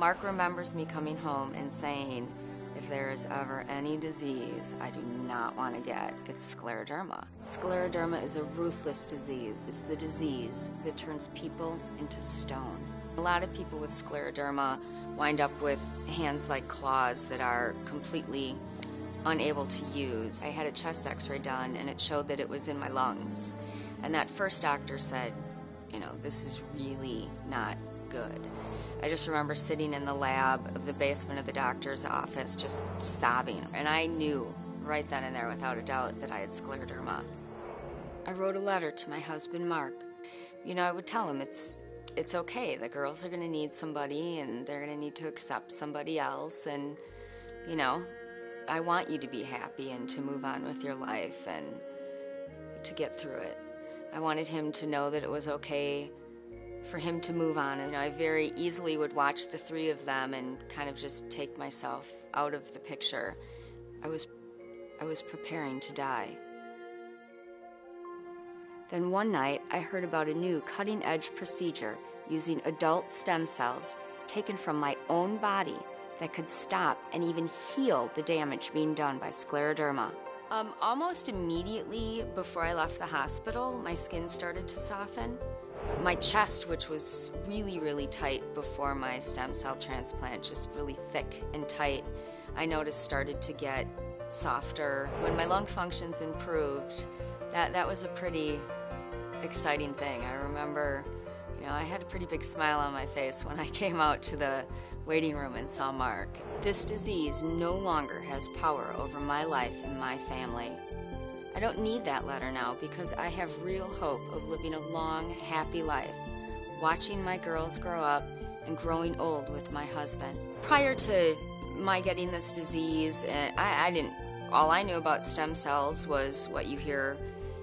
Mark remembers me coming home and saying, if there is ever any disease I do not want to get, it's scleroderma. Scleroderma is a ruthless disease. It's the disease that turns people into stone. A lot of people with scleroderma wind up with hands like claws that are completely unable to use. I had a chest x-ray done and it showed that it was in my lungs. And that first doctor said, you know, this is really not good. I just remember sitting in the lab of the basement of the doctor's office just sobbing, and I knew right then and there without a doubt that I had scleroderma. I wrote a letter to my husband Mark. You know, I would tell him it's okay, the girls are gonna need somebody and they're gonna need to accept somebody else, and you know, I want you to be happy and to move on with your life and to get through it. I wanted him to know that it was okay for him to move on. You know, I very easily would watch the three of them and kind of just take myself out of the picture. I was preparing to die. Then one night, I heard about a new cutting-edge procedure using adult stem cells taken from my own body that could stop and even heal the damage being done by scleroderma. Almost immediately before I left the hospital, my skin started to soften. My chest, which was really, really tight before my stem cell transplant, just really thick and tight, I noticed started to get softer. When my lung functions improved, that was a pretty exciting thing. I remember, you know, I had a pretty big smile on my face when I came out to the waiting room and saw Mark. This disease no longer has power over my life and my family. I don't need that letter now because I have real hope of living a long, happy life, watching my girls grow up and growing old with my husband. Prior to my getting this disease, all I knew about stem cells was what you hear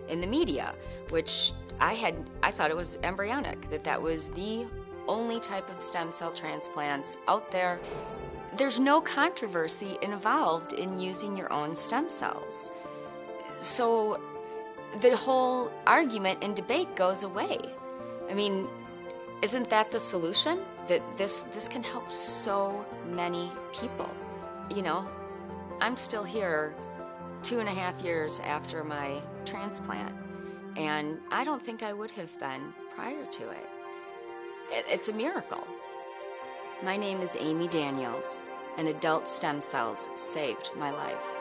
in the media, which I thought it was embryonic, that was the only type of stem cell transplants out there. There's no controversy involved in using your own stem cells. So the whole argument and debate goes away. I mean, isn't that the solution? That this can help so many people. You know, I'm still here 2.5 years after my transplant, and I don't think I would have been prior to it. It's a miracle. My name is Amy Daniels, and adult stem cells saved my life.